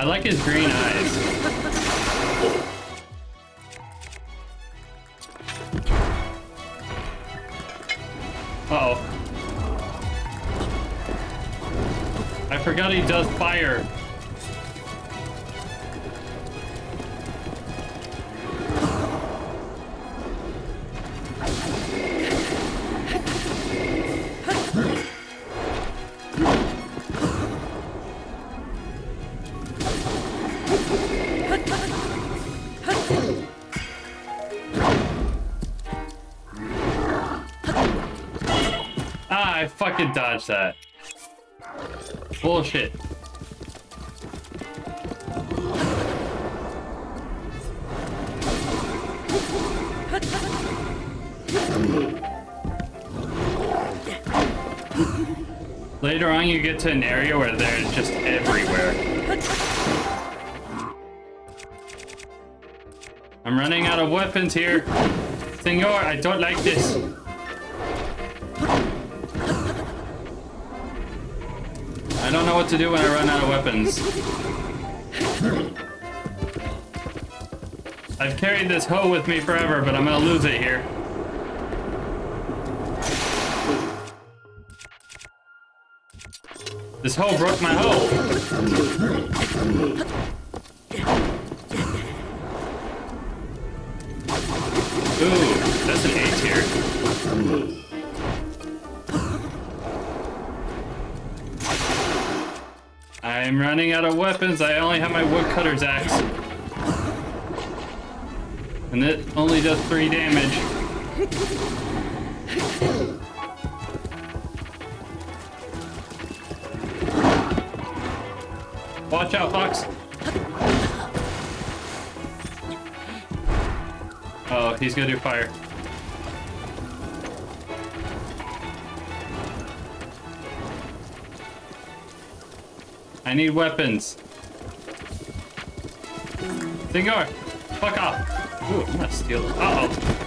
I like his green eyes. Uh-oh. I forgot he does fire. Fucking dodge that. Bullshit. Later on, you get to an area where they're just everywhere. I'm running out of weapons here. Senor, I don't like this. I don't know what to do when I run out of weapons. I've carried this hoe with me forever, but I'm gonna lose it here. This hoe broke my hoe. Ooh, that's an A tier. I'm running out of weapons. I only have my woodcutter's axe. And it only does 3 damage. Watch out, Fox. Oh, he's gonna do fire. I need weapons. Senor, fuck off. Ooh, I'm gonna steal it.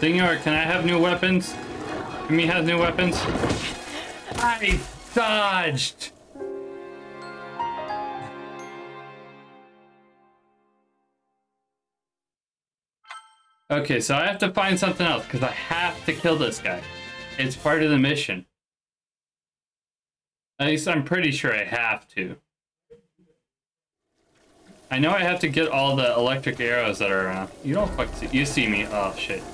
Senor, can I have new weapons? Can we have new weapons? I dodged! Okay, so I have to find something else because I have to kill this guy. It's part of the mission. At least I'm pretty sure I have to. I know I have to get all the electric arrows that are around. You don't fuck see. You see me. Oh, shit.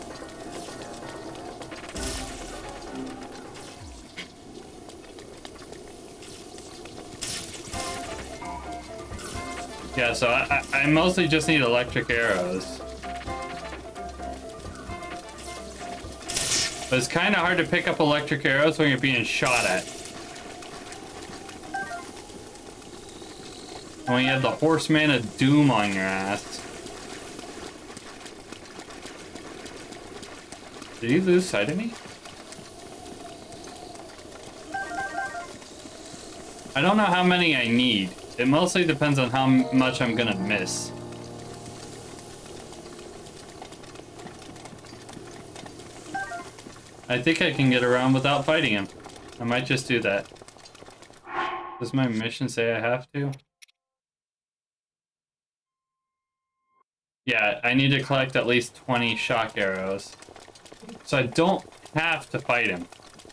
Yeah, so I mostly just need electric arrows. But it's kind of hard to pick up electric arrows when you're being shot at. When you have the Horseman of Doom on your ass. Did he lose sight of me? I don't know how many I need. It mostly depends on how much I'm gonna miss. I think I can get around without fighting him. I might just do that. Does my mission say I have to? Yeah, I need to collect at least 20 shock arrows. So I don't have to fight him.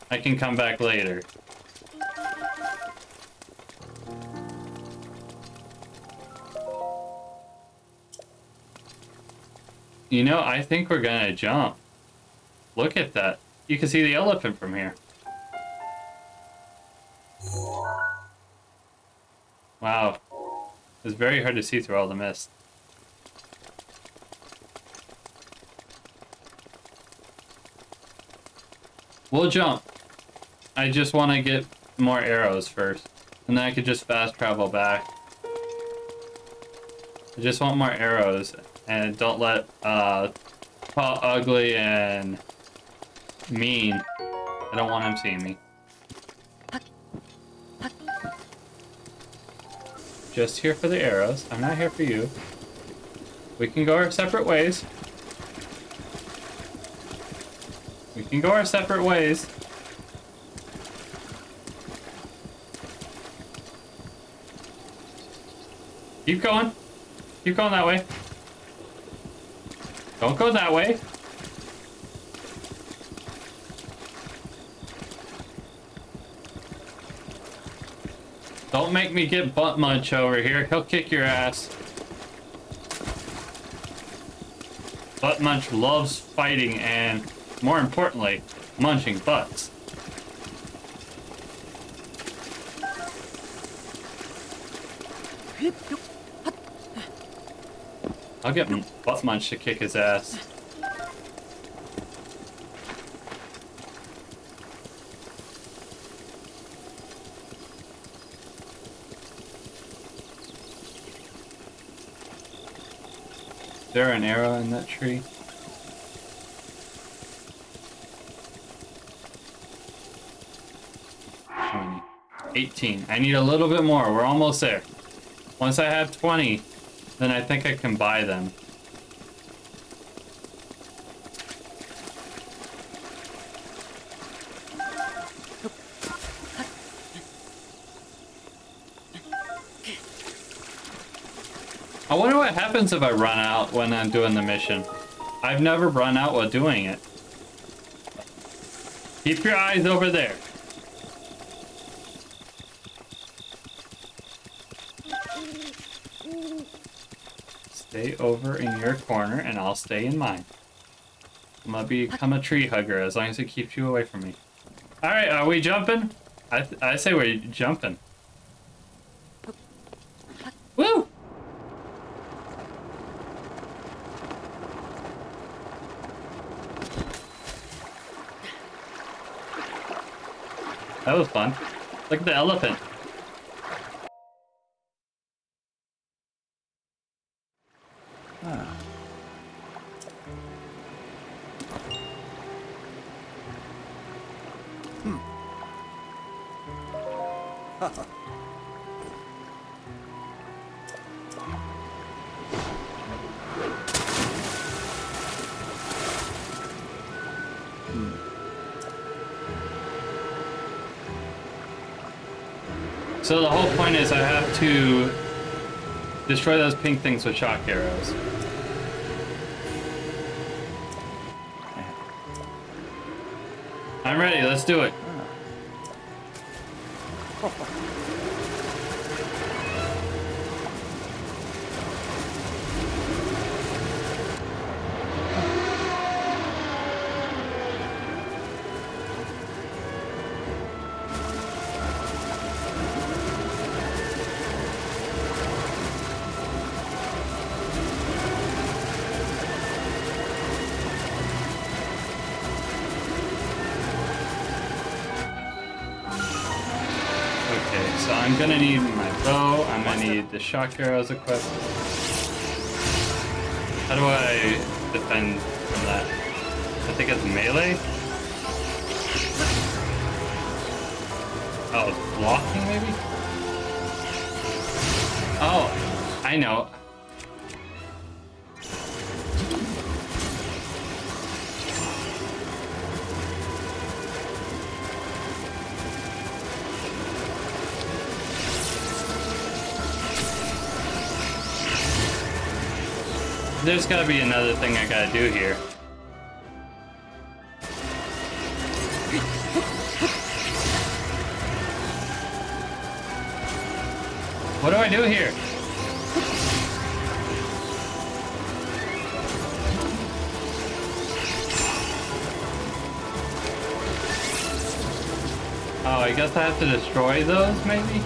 I can come back later. You know, I think we're gonna jump. Look at that. You can see the elephant from here. Wow. It's very hard to see through all the mist. We'll jump. I just want to get more arrows first. And then I could just fast travel back. I just want more arrows, and don't let Paul ugly and mean. I don't want him seeing me. Just here for the arrows. I'm not here for you. We can go our separate ways. We can go our separate ways. Keep going. Keep going that way. Don't go that way. Don't make me get Buttmunch over here. He'll kick your ass. Buttmunch loves fighting and, more importantly, munching butts. I'll get Buttmunch to kick his ass. Is there an arrow in that tree? Shiny. 18. I need a little bit more. We're almost there. Once I have 20, then I think I can buy them. I wonder what happens if I run out when I'm doing the mission. I've never run out while doing it. Keep your eyes over there. Stay over in your corner and I'll stay in mine. I'm gonna become a tree hugger as long as it keeps you away from me. Alright, are we jumping? I say we're jumping. Woo! That was fun. Look at the elephant. Huh. So the whole point is I have to destroy those pink things with shock arrows. I'm ready, let's do it. So I'm gonna need my bow, I'm gonna need the shock arrows equipped. How do I defend from that? I think it's melee? Oh, it's blocking maybe? Oh, I know. There's gotta be another thing I gotta do here. What do I do here? Oh, I guess I have to destroy those, maybe?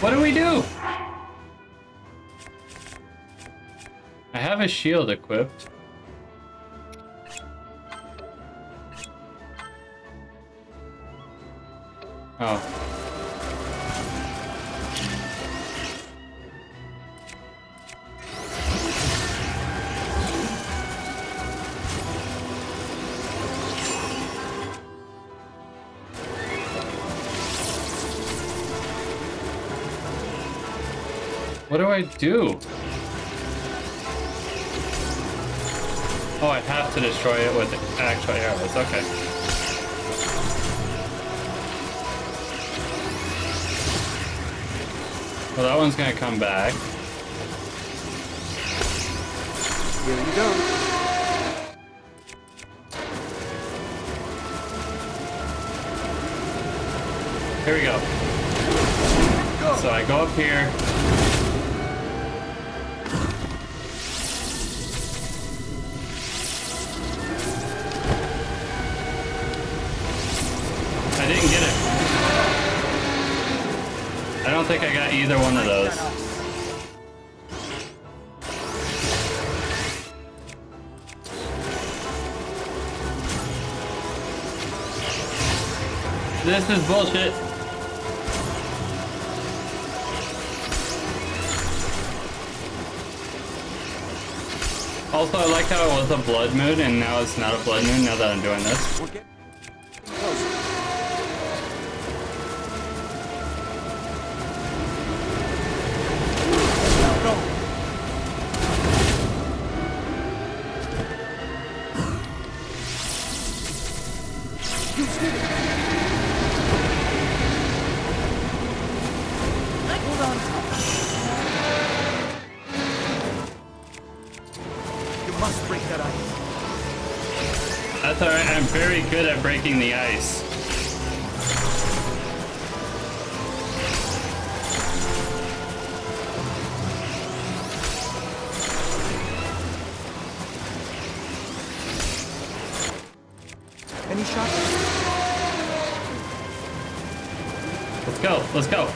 What do we do? I have a shield equipped. Oh. What do I do? Oh, I have to destroy it with actual arrows. Okay. Well, that one's gonna come back. Here you go. Here we go. Go. So I go up here. I didn't get it. I don't think I got either one of those. This is bullshit. Also, I like how it was a blood moon and now it's not a blood moon now that I'm doing this. That's alright, I'm very good at breaking the ice. Any shot? Let's go, let's go.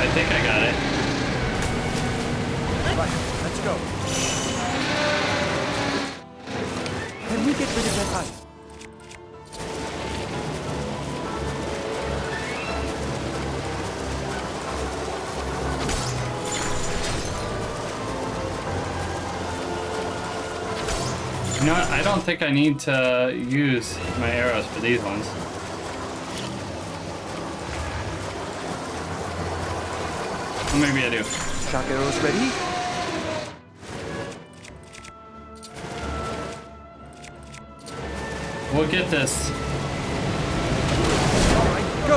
I think I got it. Right, let's go. Can we get rid of that ice? You know what? I don't think I need to use my arrows for these ones. Maybe I do. Shock arrows ready. We'll get this. All right, go.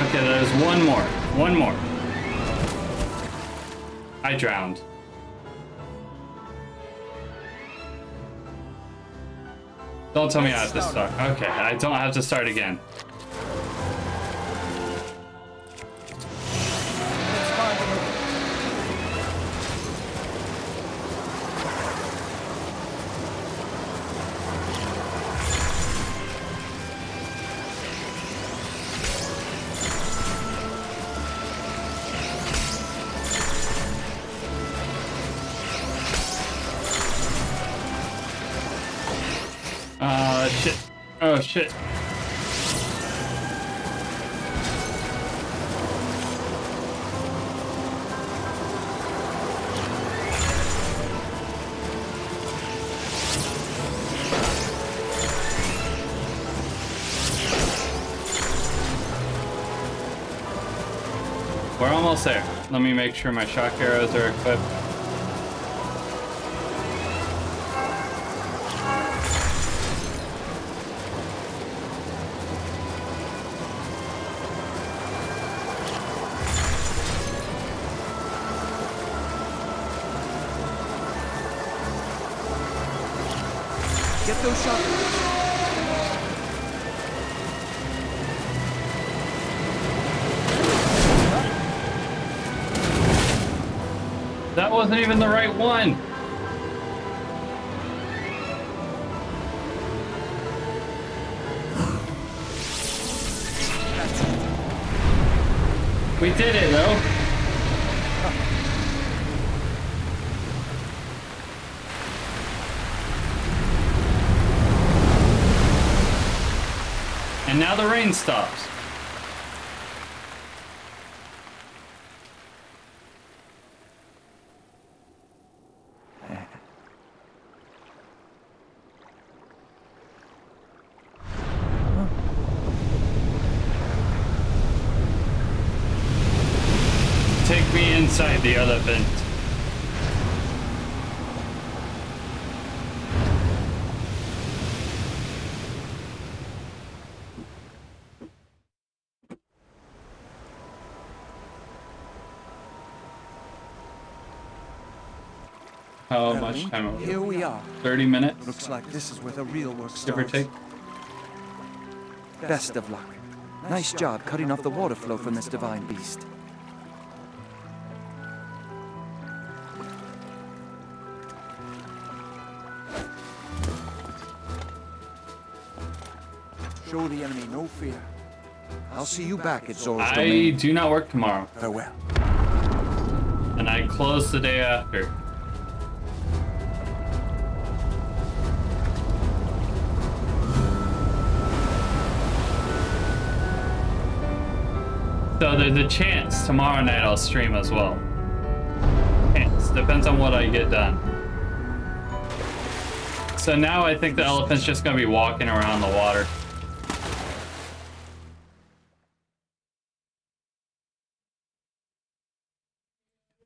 Okay, there's one more. One more. I drowned. Don't tell me I have to start. Okay, I don't have to start again. Shit. Oh, shit. We're almost there. Let me make sure my shock arrows are equipped. Get those shots. That That wasn't even the right one. We did it, though. Huh. And now the rain stops. Inside the other vent. How much time are we? Here we are. 30 minutes? Looks like this is where the real work starts. Give or take. Best of luck. Nice job cutting off the water flow from this divine beast. Show the enemy no fear. I'll see you back at Zor's domain. I do not work tomorrow. Farewell. And I close the day after. So there's a chance tomorrow night I'll stream as well. Chance. Depends on what I get done. So now I think the elephant's just going to be walking around the water.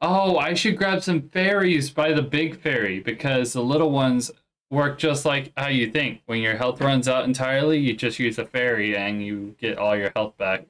Oh, I should grab some fairies by the big fairy, because the little ones work just like how you think. When your health runs out entirely, you just use a fairy and you get all your health back.